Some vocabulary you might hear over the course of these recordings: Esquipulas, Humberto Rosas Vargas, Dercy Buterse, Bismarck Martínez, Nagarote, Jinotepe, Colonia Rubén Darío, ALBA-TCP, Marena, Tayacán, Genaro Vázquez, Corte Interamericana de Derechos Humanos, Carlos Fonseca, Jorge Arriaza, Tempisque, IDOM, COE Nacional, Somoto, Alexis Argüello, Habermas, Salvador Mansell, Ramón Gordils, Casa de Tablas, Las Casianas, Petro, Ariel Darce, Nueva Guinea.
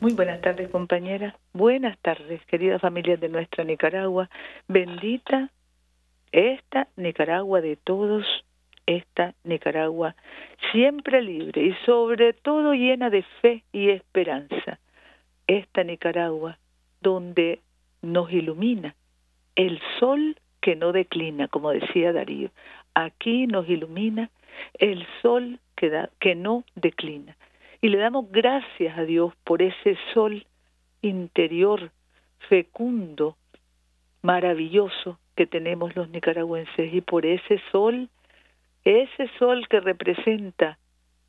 Muy buenas tardes, compañeras. Buenas tardes, queridas familias de nuestra Nicaragua. Bendita esta Nicaragua de todos, esta Nicaragua siempre libre y sobre todo llena de fe y esperanza. Esta Nicaragua donde nos ilumina el sol que no declina, como decía Darío. Aquí nos ilumina el sol que no declina. Y le damos gracias a Dios por ese sol interior, fecundo, maravilloso que tenemos los nicaragüenses y por ese sol que representa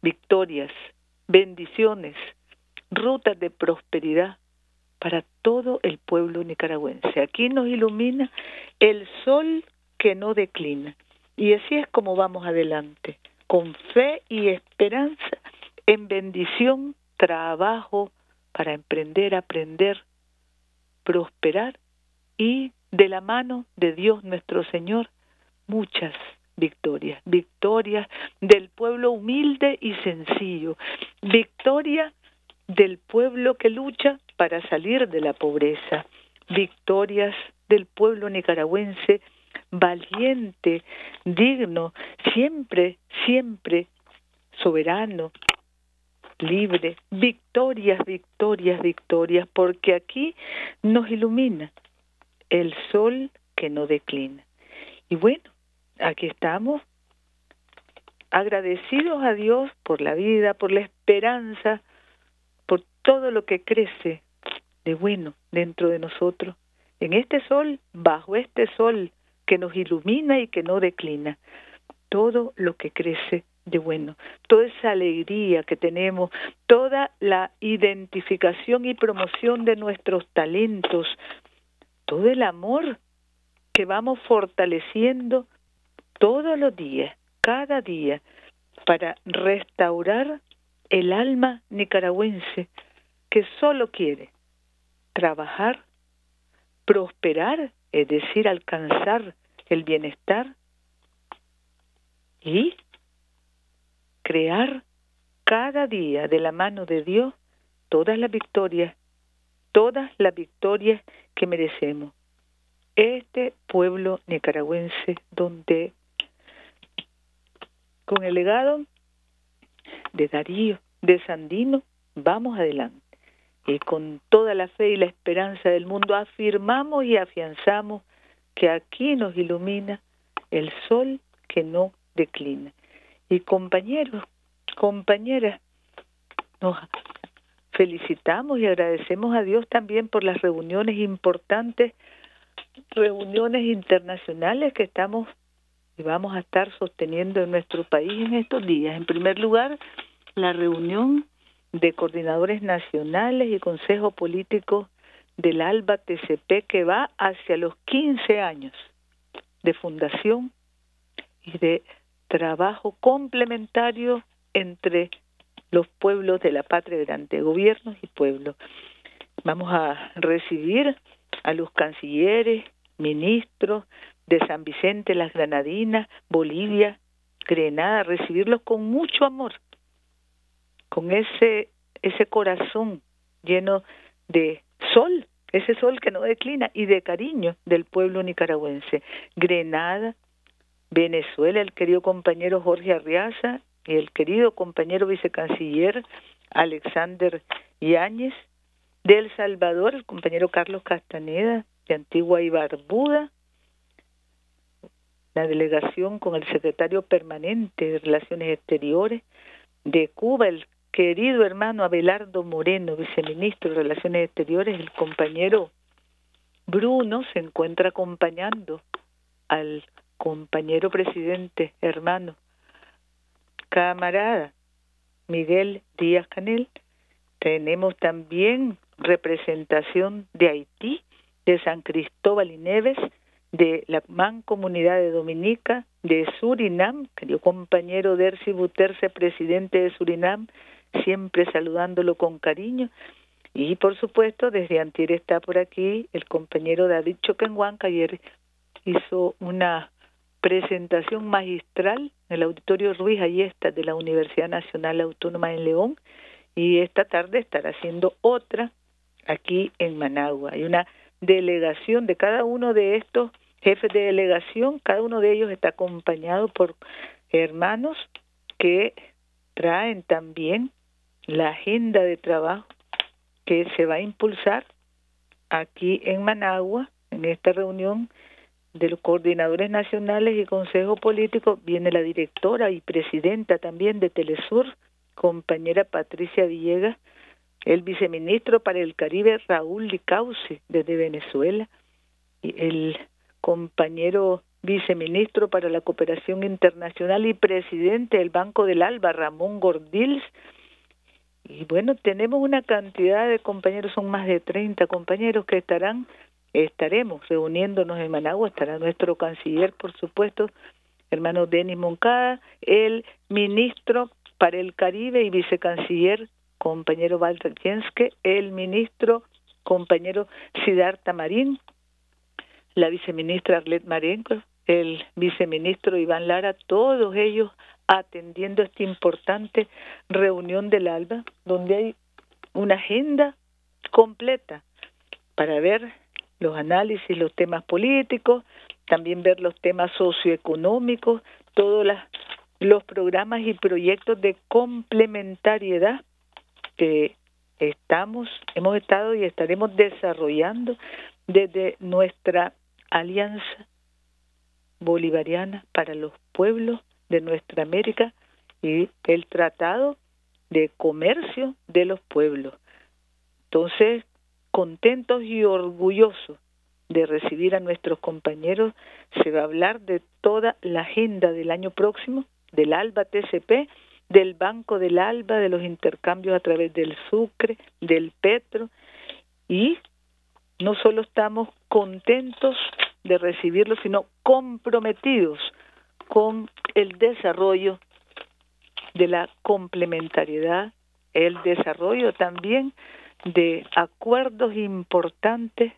victorias, bendiciones, rutas de prosperidad para todo el pueblo nicaragüense. Aquí nos ilumina el sol que no declina. Y así es como vamos adelante, con fe y esperanza, en bendición, trabajo para emprender, aprender, prosperar y de la mano de Dios nuestro Señor muchas victorias. Victorias del pueblo humilde y sencillo. Victoria del pueblo que lucha para salir de la pobreza. Victorias del pueblo nicaragüense valiente, digno, siempre, siempre soberano, libre, victorias, victorias, victorias, porque aquí nos ilumina el sol que no declina. Y bueno, aquí estamos agradecidos a Dios por la vida, por la esperanza, por todo lo que crece de bueno dentro de nosotros, en este sol, bajo este sol que nos ilumina y que no declina, todo lo que crece de bueno, toda esa alegría que tenemos, toda la identificación y promoción de nuestros talentos, todo el amor que vamos fortaleciendo todos los días, cada día, para restaurar el alma nicaragüense que solo quiere trabajar, prosperar, es decir, alcanzar el bienestar y crear cada día de la mano de Dios todas las victorias que merecemos. Este pueblo nicaragüense donde, con el legado de Darío, de Sandino, vamos adelante. Y con toda la fe y la esperanza del mundo afirmamos y afianzamos que aquí nos ilumina el sol que no declina. Y compañeros, compañeras, nos felicitamos y agradecemos a Dios también por las reuniones importantes, reuniones internacionales que estamos y vamos a estar sosteniendo en nuestro país en estos días. En primer lugar, la reunión de coordinadores nacionales y consejo político del ALBA-TCP que va hacia los 15 años de fundación y de trabajo complementario entre los pueblos de la patria grande, gobiernos y pueblos. Vamos a recibir a los cancilleres, ministros de San Vicente, las Granadinas, Bolivia, Grenada, recibirlos con mucho amor, con ese corazón lleno de sol, ese sol que no declina, y de cariño del pueblo nicaragüense. Grenada, Venezuela, el querido compañero Jorge Arriaza y el querido compañero vicecanciller Alexander Yáñez. De El Salvador, el compañero Carlos Castañeda, de Antigua y Barbuda, la delegación con el secretario permanente de Relaciones Exteriores. De Cuba, el querido hermano Abelardo Moreno, viceministro de Relaciones Exteriores. El compañero Bruno se encuentra acompañando al compañero presidente, hermano, camarada Miguel Díaz Canel. Tenemos también representación de Haití, de San Cristóbal y Neves, de la Mancomunidad de Dominica, de Surinam, querido compañero Dercy Buterse, presidente de Surinam, siempre saludándolo con cariño. Y por supuesto, desde antier está por aquí el compañero David Choquenguanca. Ayer hizo una presentación magistral en el Auditorio Ruiz Ayestas de la Universidad Nacional Autónoma en León y esta tarde estará haciendo otra aquí en Managua. Hay una delegación de cada uno de estos jefes de delegación, cada uno de ellos está acompañado por hermanos que traen también la agenda de trabajo que se va a impulsar aquí en Managua, en esta reunión de los coordinadores nacionales y consejo político. Viene la directora y presidenta también de Telesur, compañera Patricia Villegas, el viceministro para el Caribe Raúl Licauce desde Venezuela, y el compañero viceministro para la cooperación internacional y presidente del Banco del ALBA, Ramón Gordils. Y bueno, tenemos una cantidad de compañeros, son más de 30 compañeros que estaremos reuniéndonos en Managua. Estará nuestro canciller, por supuesto, hermano Denis Moncada, el ministro para el Caribe y vicecanciller, compañero Walter Jenske, el ministro, compañero Sidarta Marín, la viceministra Arlet Marenco, el viceministro Iván Lara, todos ellos atendiendo esta importante reunión del ALBA, donde hay una agenda completa para ver los análisis, los temas políticos, también ver los temas socioeconómicos, todos los programas y proyectos de complementariedad que hemos estado y estaremos desarrollando desde nuestra Alianza Bolivariana para los Pueblos de nuestra América y el Tratado de Comercio de los Pueblos. Entonces, contentos y orgullosos de recibir a nuestros compañeros. Se va a hablar de toda la agenda del año próximo, del ALBA-TCP, del Banco del ALBA, de los intercambios a través del Sucre, del Petro, y no solo estamos contentos de recibirlo, sino comprometidos con el desarrollo de la complementariedad, el desarrollo también de acuerdos importantes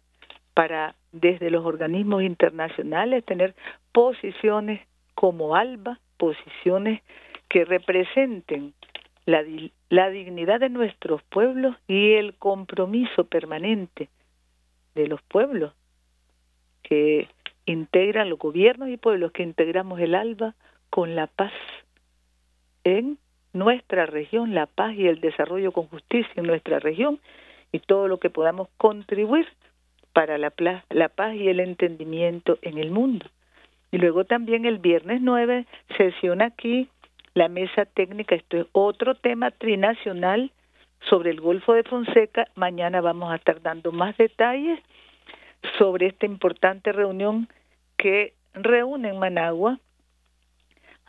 para, desde los organismos internacionales, tener posiciones como ALBA, posiciones que representen la dignidad de nuestros pueblos y el compromiso permanente de los pueblos que integran, los gobiernos y pueblos que integramos el ALBA, con la paz en nuestra región, la paz y el desarrollo con justicia en nuestra región, y todo lo que podamos contribuir para la paz y el entendimiento en el mundo. Y luego también el viernes 9, sesión aquí, la mesa técnica, esto es otro tema trinacional sobre el Golfo de Fonseca. Mañana vamos a estar dando más detalles sobre esta importante reunión que reúne en Managua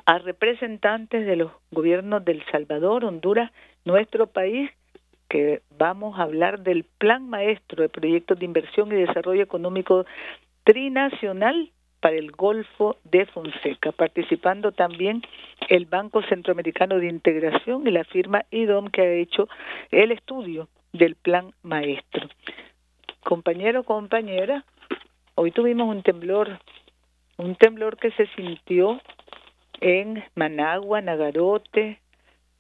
a representantes de los gobiernos de El Salvador, Honduras, nuestro país, que vamos a hablar del Plan Maestro de Proyectos de Inversión y Desarrollo Económico Trinacional para el Golfo de Fonseca, participando también el Banco Centroamericano de Integración y la firma IDOM, que ha hecho el estudio del Plan Maestro. Compañero, compañera, hoy tuvimos un temblor que se sintió en Managua, Nagarote,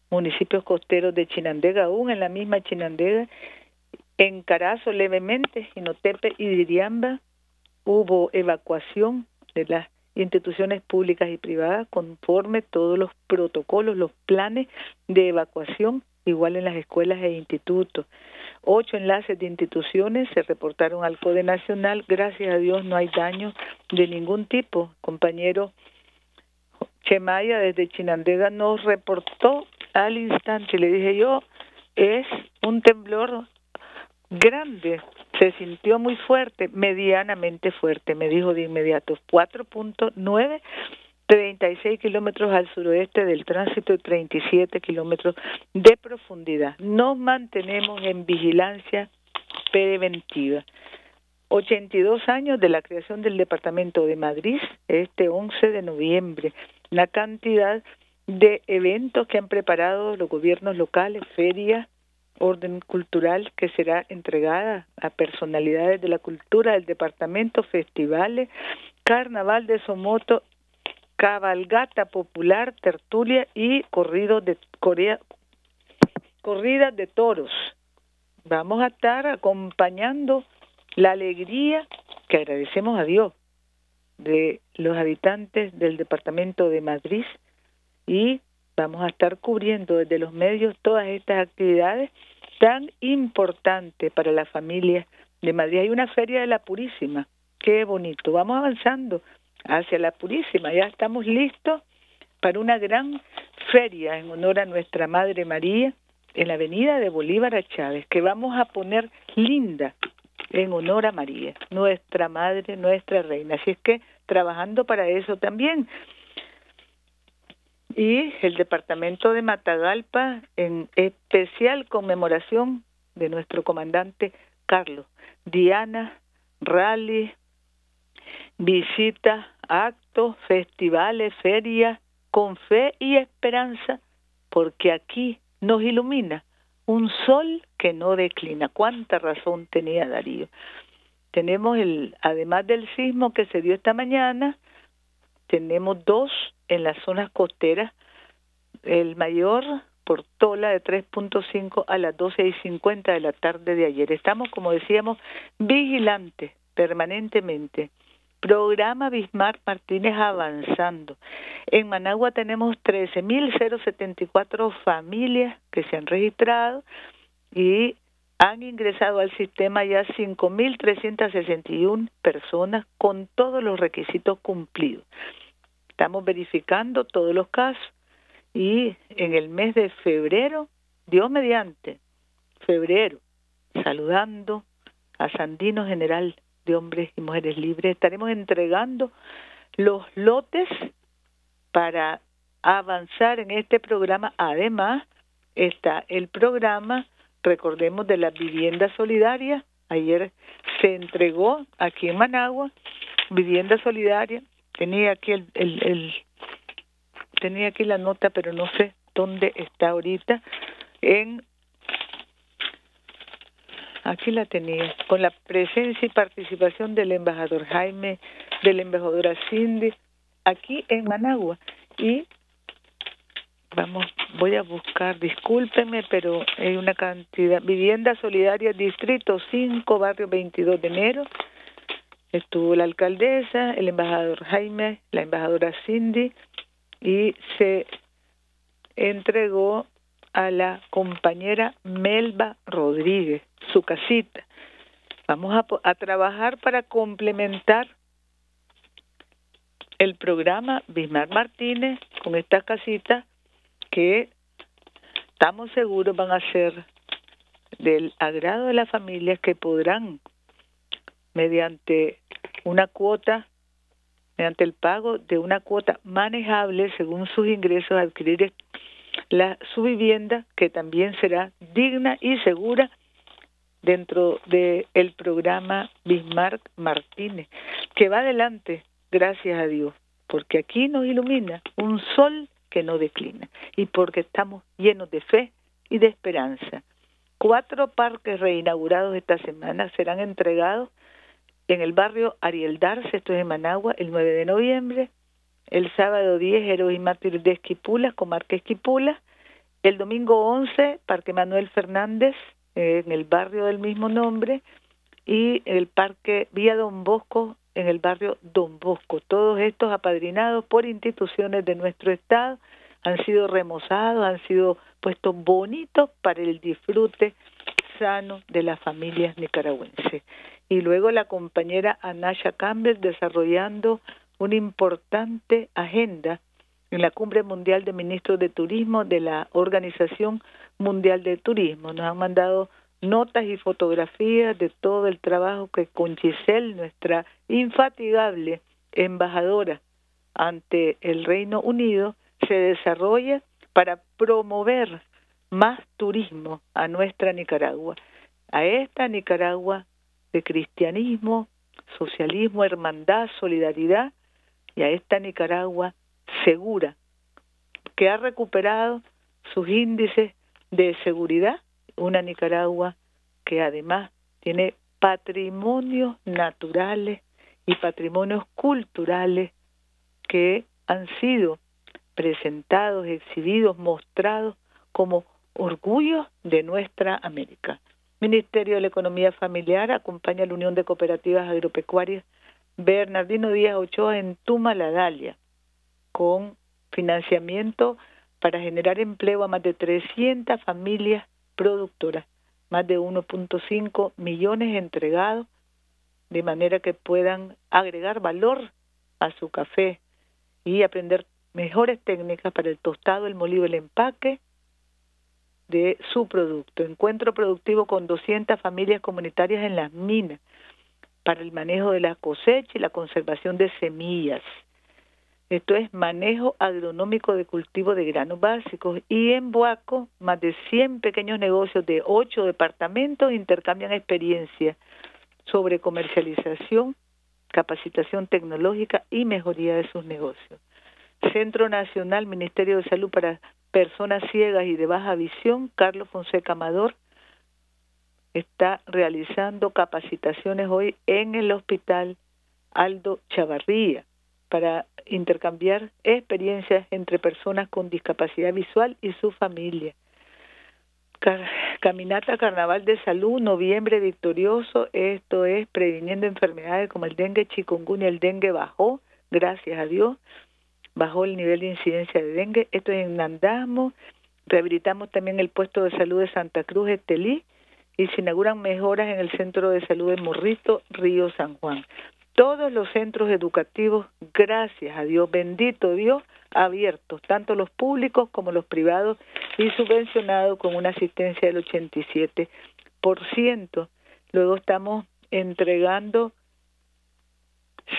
municipios costeros de Chinandega, aún en la misma Chinandega, en Carazo levemente, Jinotepe y Diriamba. Hubo evacuación de las instituciones públicas y privadas conforme todos los protocolos, los planes de evacuación, igual en las escuelas e institutos. 8 enlaces de instituciones se reportaron al COE Nacional. Gracias a Dios no hay daños de ningún tipo. Compañero Chemaya desde Chinandega nos reportó al instante, le dije yo, es un temblor grande, se sintió muy fuerte, medianamente fuerte, me dijo de inmediato, 4.9, 36 kilómetros al suroeste del tránsito, 37 kilómetros de profundidad. Nos mantenemos en vigilancia preventiva. 82 años de la creación del Departamento de Madrid, este 11 de noviembre, la cantidad de eventos que han preparado los gobiernos locales, ferias, orden cultural que será entregada a personalidades de la cultura del departamento, festivales, carnaval de Somoto, cabalgata popular, tertulia y corrido de Corea corridas de toros. Vamos a estar acompañando la alegría que agradecemos a Dios de los habitantes del departamento de Madrid, y vamos a estar cubriendo desde los medios todas estas actividades tan importantes para las familias de Madrid. Hay una feria de la Purísima, qué bonito. Vamos avanzando hacia la Purísima, ya estamos listos para una gran feria en honor a nuestra Madre María en la avenida de Bolívar a Chávez, que vamos a poner linda en honor a María, nuestra Madre, nuestra Reina. Así es que trabajando para eso también. Y el departamento de Matagalpa, en especial conmemoración de nuestro comandante Carlos Diana, rally, visitas, actos, festivales, ferias, con fe y esperanza, porque aquí nos ilumina un sol que no declina. ¿Cuánta razón tenía Darío? Tenemos, además del sismo que se dio esta mañana, tenemos dos en las zonas costeras, el mayor por Tola de 3.5 a las 12:50 de la tarde de ayer. Estamos, como decíamos, vigilantes permanentemente. Programa Bismarck Martínez avanzando. En Managua tenemos 13.074 familias que se han registrado y han ingresado al sistema ya 5.361 personas con todos los requisitos cumplidos. Estamos verificando todos los casos y en el mes de febrero, Dios mediante, febrero, saludando a Sandino General de Hombres y Mujeres Libres, estaremos entregando los lotes para avanzar en este programa. Además, está el programa, recordemos, de la vivienda solidaria. Ayer se entregó aquí en Managua, vivienda solidaria. Tenía aquí tenía aquí la nota, pero no sé dónde está ahorita. Aquí la tenía, con la presencia y participación del embajador Jaime, de la embajadora Cindy, aquí en Managua. Y voy a buscar, discúlpenme, pero hay una cantidad. Vivienda solidaria, Distrito 5, barrio 22 de enero. Estuvo la alcaldesa, el embajador Jaime, la embajadora Cindy, y se entregó a la compañera Melba Rodríguez su casita. Vamos a trabajar para complementar el programa Bismarck Martínez con estas casitas que estamos seguros van a ser del agrado de las familias, que podrán, mediante una cuota, mediante el pago de una cuota manejable según sus ingresos, adquirir su vivienda, que también será digna y segura dentro del programa Bismarck Martínez, que va adelante, gracias a Dios, porque aquí nos ilumina un sol que no declina y porque estamos llenos de fe y de esperanza. 4 parques reinaugurados esta semana serán entregados en el barrio Ariel Darce, esto es en Managua, el 9 de noviembre, el sábado 10, Héroes y Mártires de Esquipulas, comarca Esquipulas, el domingo 11, Parque Manuel Fernández, en el barrio del mismo nombre, y el parque Vía Don Bosco, en el barrio Don Bosco. Todos estos apadrinados por instituciones de nuestro estado, han sido remozados, han sido puestos bonitos para el disfrute sano de las familias nicaragüenses. Y luego la compañera Anasha Campbell desarrollando una importante agenda en la Cumbre Mundial de Ministros de Turismo de la Organización Mundial de Turismo. Nos han mandado notas y fotografías de todo el trabajo que con Giselle, nuestra infatigable embajadora ante el Reino Unido, se desarrolla para promover más turismo a nuestra Nicaragua, a esta Nicaragua de cristianismo, socialismo, hermandad, solidaridad, y a esta Nicaragua segura, que ha recuperado sus índices de seguridad, una Nicaragua que además tiene patrimonios naturales y patrimonios culturales que han sido presentados, exhibidos, mostrados como orgullo de nuestra América. Ministerio de la Economía Familiar acompaña a la Unión de Cooperativas Agropecuarias Bernardino Díaz Ochoa en Tumaladalia, con financiamiento para generar empleo a más de 300 familias productoras, más de 1.5 millones entregados, de manera que puedan agregar valor a su café y aprender mejores técnicas para el tostado, el molido, el empaque de su producto. Encuentro productivo con 200 familias comunitarias en las minas para el manejo de la cosecha y la conservación de semillas. Esto es manejo agronómico de cultivo de granos básicos. Y en Boaco, más de 100 pequeños negocios de 8 departamentos intercambian experiencias sobre comercialización, capacitación tecnológica y mejoría de sus negocios. Centro Nacional Ministerio de Salud para Personas Ciegas y de Baja Visión, Carlos Fonseca Amador, está realizando capacitaciones hoy en el Hospital Aldo Chavarría para intercambiar experiencias entre personas con discapacidad visual y su familia. Caminata Carnaval de Salud, noviembre victorioso, esto es previniendo enfermedades como el dengue, chikungunya. El dengue bajó, gracias a Dios, bajó el nivel de incidencia de dengue. Esto es en Nandamo. Rehabilitamos también el puesto de salud de Santa Cruz Estelí y se inauguran mejoras en el Centro de Salud de Morrito, Río San Juan. Todos los centros educativos, gracias a Dios, bendito Dios, abiertos, tanto los públicos como los privados, y subvencionados con una asistencia del 87%. Luego estamos entregando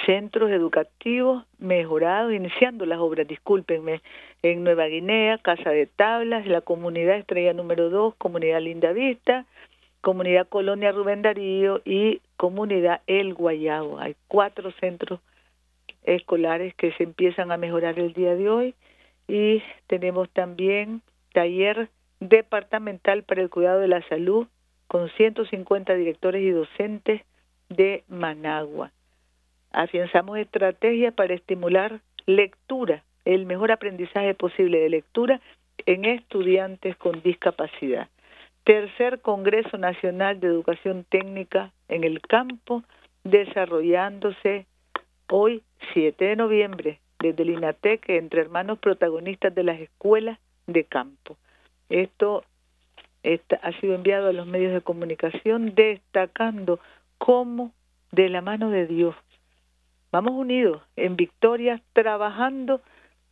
centros educativos mejorados, iniciando las obras, discúlpenme, en Nueva Guinea, Casa de Tablas, la Comunidad Estrella número 2, Comunidad Linda Vista, Comunidad Colonia Rubén Darío y Comunidad El Guayabo. Hay 4 centros escolares que se empiezan a mejorar el día de hoy, y tenemos también taller departamental para el cuidado de la salud con 150 directores y docentes de Managua. Afianzamos estrategias para estimular lectura, el mejor aprendizaje posible de lectura en estudiantes con discapacidad. Tercer Congreso Nacional de Educación Técnica en el Campo, desarrollándose hoy, 7 de noviembre, desde el INATEC, entre hermanos protagonistas de las escuelas de campo. Esto ha sido enviado a los medios de comunicación, destacando cómo, de la mano de Dios, vamos unidos en victorias, trabajando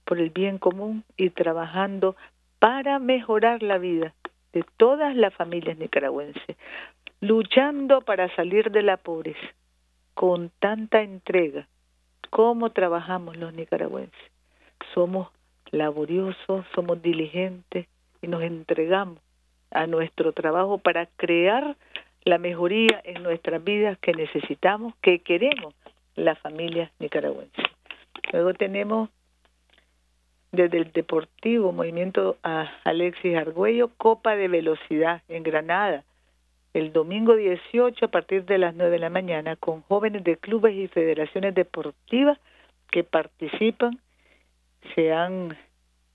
por el bien común y trabajando para mejorar la vida de todas las familias nicaragüenses, luchando para salir de la pobreza con tanta entrega. ¿Cómo trabajamos los nicaragüenses? Somos laboriosos, somos diligentes y nos entregamos a nuestro trabajo para crear la mejoría en nuestras vidas que necesitamos, que queremos las familias nicaragüenses. Luego tenemos desde el Deportivo Movimiento a Alexis Argüello, Copa de Velocidad en Granada, el domingo 18 a partir de las 9 de la mañana, con jóvenes de clubes y federaciones deportivas que participan. Se han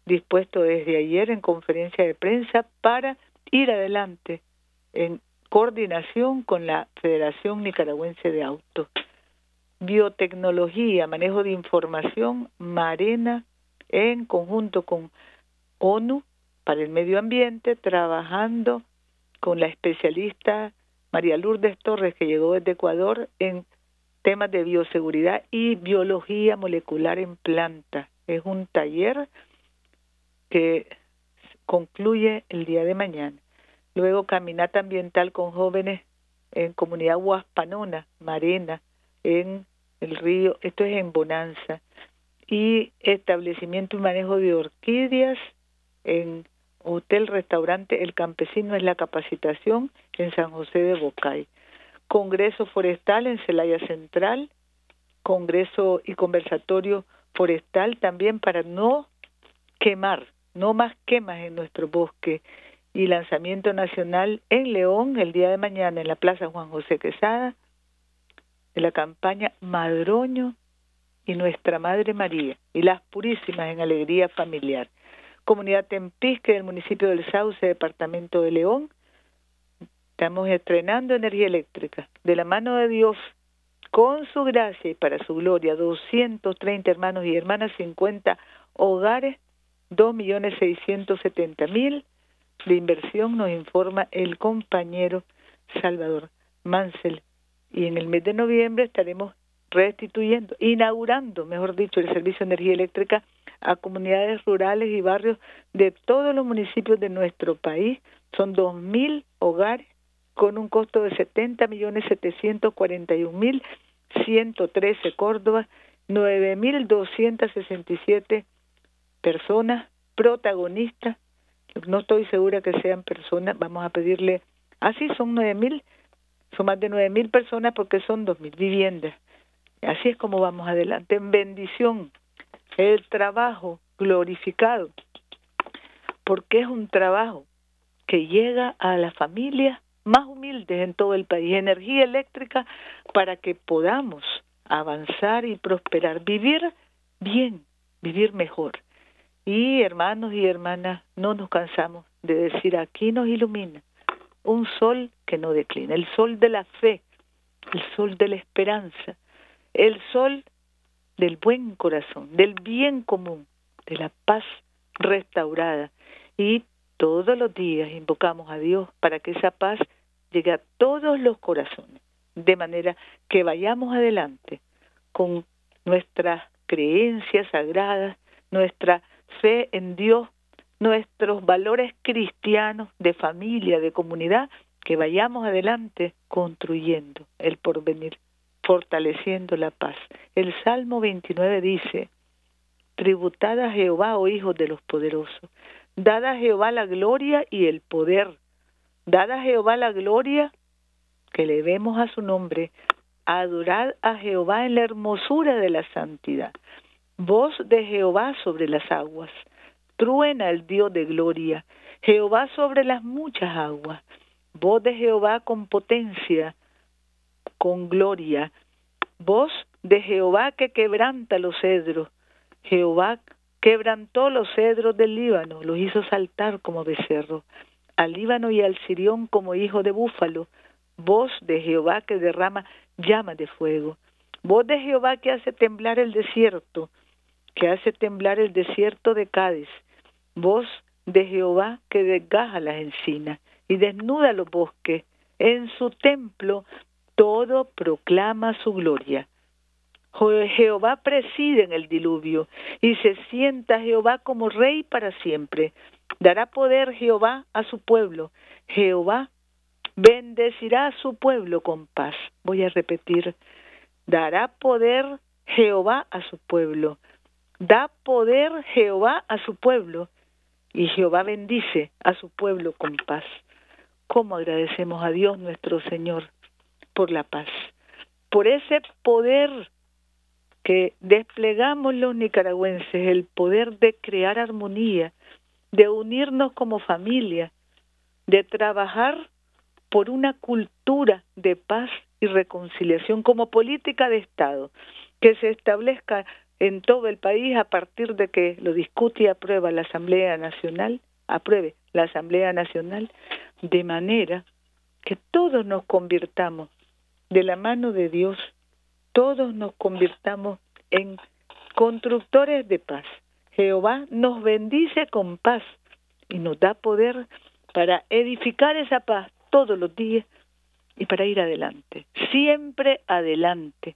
dispuesto desde ayer en conferencia de prensa para ir adelante en coordinación con la Federación Nicaragüense de Autos. Biotecnología, manejo de información, Marena, en conjunto con ONU para el Medio Ambiente, trabajando con la especialista María Lourdes Torres, que llegó desde Ecuador, en temas de bioseguridad y biología molecular en planta. Es un taller que concluye el día de mañana. Luego, caminata ambiental con jóvenes en comunidad Huaspanona, Marena, en el río, esto es en Bonanza, y establecimiento y manejo de orquídeas en Hotel Restaurante El Campesino, es la capacitación en San José de Bocay. Congreso Forestal en Celaya Central, Congreso y Conversatorio Forestal también para no quemar, no más quemas en nuestro bosque, y lanzamiento nacional en León el día de mañana en la Plaza Juan José Quesada, de la campaña Madroño y Nuestra Madre María y las Purísimas en Alegría Familiar. Comunidad Tempisque del municipio del Sauce, departamento de León. Estamos estrenando energía eléctrica. De la mano de Dios, con su gracia y para su gloria, 230 hermanos y hermanas, 50 hogares, 2.670.000 de inversión, nos informa el compañero Salvador Mansell. Y en el mes de noviembre estaremos restituyendo, inaugurando, mejor dicho, el servicio de energía eléctrica a comunidades rurales y barrios de todos los municipios de nuestro país. Son 2.000 hogares con un costo de 70.741.113 córdobas, 9.267 personas protagonistas. No estoy segura que sean personas, vamos a pedirle, así son 9.000, son más de 9.000 personas porque son 2.000 viviendas. Así es como vamos adelante, en bendición, el trabajo glorificado, porque es un trabajo que llega a las familias más humildes en todo el país, energía eléctrica para que podamos avanzar y prosperar, vivir bien, vivir mejor. Y hermanos y hermanas, no nos cansamos de decir, aquí nos ilumina un sol que no declina, el sol de la fe, el sol de la esperanza, el sol del buen corazón, del bien común, de la paz restaurada. Y todos los días invocamos a Dios para que esa paz llegue a todos los corazones, de manera que vayamos adelante con nuestras creencias sagradas, nuestra fe en Dios, nuestros valores cristianos de familia, de comunidad, que vayamos adelante construyendo el porvenir, fortaleciendo la paz. El Salmo 29 dice, tributad a Jehová, oh hijos de los poderosos, dad a Jehová la gloria y el poder, dad a Jehová la gloria que le demos a su nombre, adorad a Jehová en la hermosura de la santidad, voz de Jehová sobre las aguas, truena el Dios de gloria, Jehová sobre las muchas aguas, voz de Jehová con potencia, con gloria, voz de Jehová que quebranta los cedros. Jehová quebrantó los cedros del Líbano, los hizo saltar como becerros, al Líbano y al Sirión como hijo de búfalo, voz de Jehová que derrama llamas de fuego, voz de Jehová que hace temblar el desierto, de Cádiz, voz de Jehová que desgaja las encinas y desnuda los bosques, en su templo todo proclama su gloria. Jehová preside en el diluvio, y se sienta Jehová como rey para siempre. Dará poder Jehová a su pueblo. Jehová bendecirá a su pueblo con paz. Voy a repetir. Dará poder Jehová a su pueblo. Da poder Jehová a su pueblo, y Jehová bendice a su pueblo con paz. ¿Cómo agradecemos a Dios nuestro Señor por la paz? Por ese poder que desplegamos los nicaragüenses, el poder de crear armonía, de unirnos como familia, de trabajar por una cultura de paz y reconciliación como política de Estado, que se establezca en todo el país a partir de que lo discute y apruebe la Asamblea Nacional, de manera que todos nos convirtamos de la mano de Dios, todos nos convirtamos en constructores de paz. Jehová nos bendice con paz y nos da poder para edificar esa paz todos los días y para ir adelante, siempre adelante,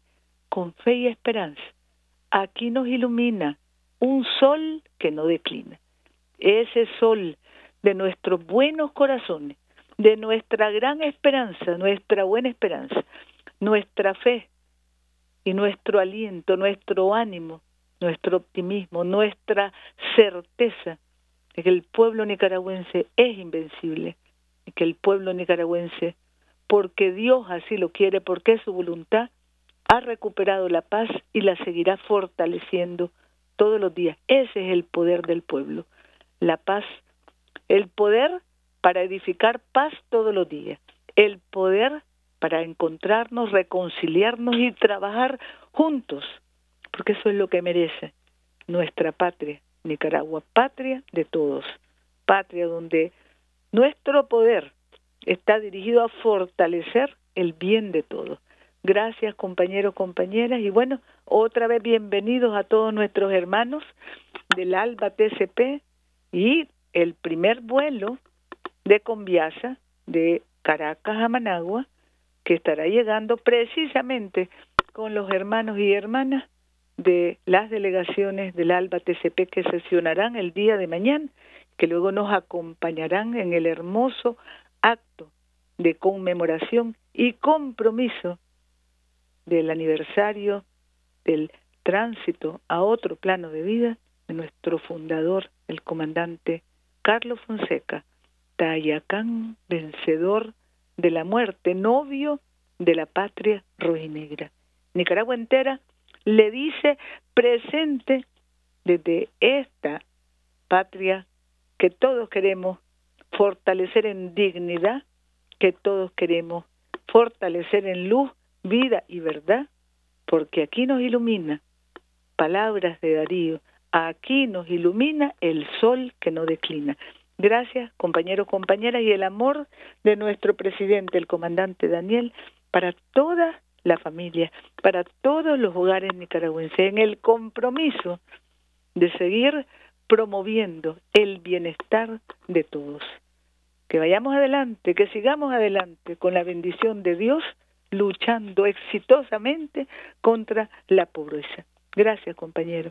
con fe y esperanza. Aquí nos ilumina un sol que no declina. Ese sol de nuestros buenos corazones, de nuestra gran esperanza, nuestra buena esperanza, nuestra fe, y nuestro aliento, nuestro ánimo, nuestro optimismo, nuestra certeza de que el pueblo nicaragüense es invencible, y que el pueblo nicaragüense, porque Dios así lo quiere, porque es su voluntad, ha recuperado la paz y la seguirá fortaleciendo todos los días. Ese es el poder del pueblo, la paz, el poder para edificar paz todos los días, el poder para encontrarnos, reconciliarnos y trabajar juntos, porque eso es lo que merece nuestra patria, Nicaragua, patria de todos, patria donde nuestro poder está dirigido a fortalecer el bien de todos. Gracias, compañeros, compañeras, y bueno, otra vez bienvenidos a todos nuestros hermanos del ALBA-TCP y el primer vuelo de Conviasa de Caracas a Managua, que estará llegando precisamente con los hermanos y hermanas de las delegaciones del ALBA-TCP que sesionarán el día de mañana, que luego nos acompañarán en el hermoso acto de conmemoración y compromiso del aniversario del tránsito a otro plano de vida de nuestro fundador, el comandante Carlos Fonseca, Tayacán, vencedor de la muerte, novio de la patria rojinegra. Nicaragua entera le dice presente desde esta patria que todos queremos fortalecer en dignidad, que todos queremos fortalecer en luz, vida y verdad, porque aquí nos ilumina, palabras de Darío, aquí nos ilumina el sol que no declina. Gracias, compañeros, compañeras, y el amor de nuestro presidente, el comandante Daniel, para toda la familia, para todos los hogares nicaragüenses, en el compromiso de seguir promoviendo el bienestar de todos. Que vayamos adelante, que sigamos adelante con la bendición de Dios, luchando exitosamente contra la pobreza. Gracias, compañeros.